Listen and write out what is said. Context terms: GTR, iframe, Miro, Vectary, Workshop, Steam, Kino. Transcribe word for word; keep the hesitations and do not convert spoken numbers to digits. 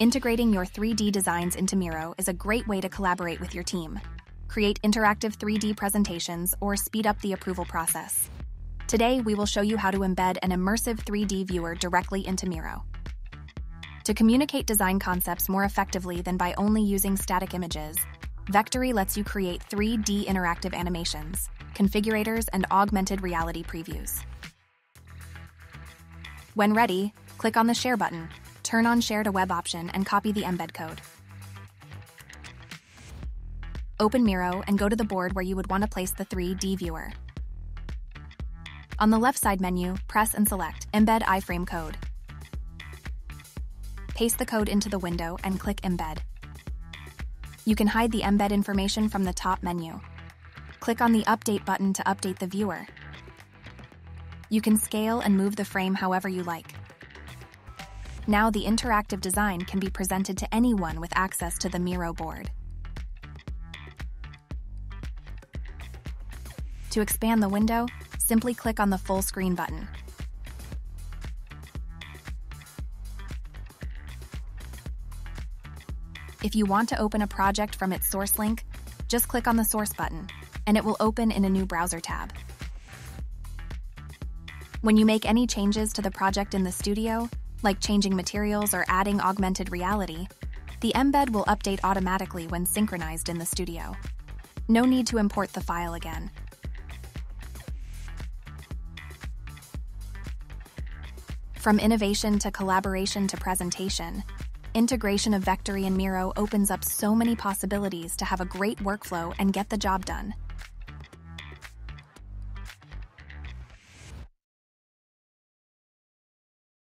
Integrating your three D designs into Miro is a great way to collaborate with your team, create interactive three D presentations, or speed up the approval process. Today, we will show you how to embed an immersive three D viewer directly into Miro. To communicate design concepts more effectively than by only using static images, Vectary lets you create three D interactive animations, configurators, and augmented reality previews. When ready, click on the Share button. Turn on Share to Web option and copy the embed code. Open Miro and go to the board where you would want to place the three D viewer. On the left side menu, press and select Embed iframe code. Paste the code into the window and click Embed. You can hide the embed information from the top menu. Click on the Update button to update the viewer. You can scale and move the frame however you like. Now the interactive design can be presented to anyone with access to the Miro board. To expand the window, simply click on the full screen button. If you want to open a project from its source link, just click on the source button, and it will open in a new browser tab. When you make any changes to the project in the studio, like changing materials or adding augmented reality, the embed will update automatically when synchronized in the studio. No need to import the file again. From innovation to collaboration to presentation, integration of Vectary and Miro opens up so many possibilities to have a great workflow and get the job done.